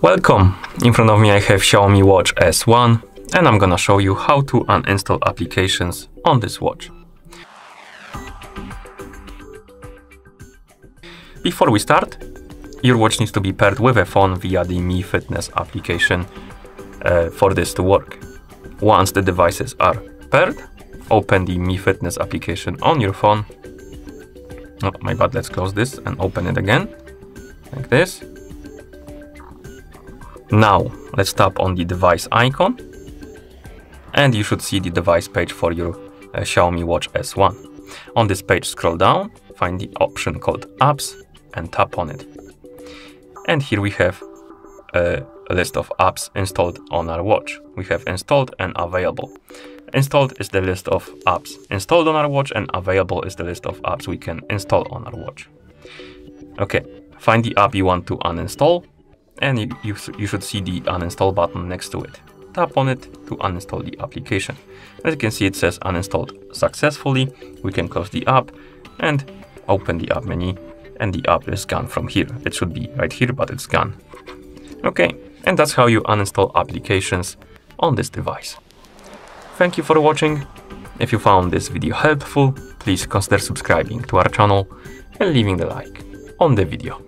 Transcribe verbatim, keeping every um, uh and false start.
Welcome! In front of me I have Xiaomi Watch S one and I'm gonna show you how to uninstall applications on this watch. Before we start, your watch needs to be paired with a phone via the Mi Fitness application uh, for this to work. Once the devices are paired, open the Mi Fitness application on your phone. Oh my bad, let's close this and open it again, like this. Now let's tap on the device icon and you should see the device page for your uh, Xiaomi Watch S one. On this page, scroll down, find the option called apps and tap on it. And here we have a, a list of apps installed on our watch. We have installed and available. Installed is the list of apps installed on our watch and available is the list of apps we can install on our watch. Okay, find the app you want to uninstall. And you, you, you should see the uninstall button next to it. Tap on it to uninstall the application. As you can see, it says uninstalled successfully. We can close the app and open the app menu, and the app is gone from here. It should be right here, but it's gone. Okay, and that's how you uninstall applications on this device. Thank you for watching. If you found this video helpful, please consider subscribing to our channel and leaving the like on the video.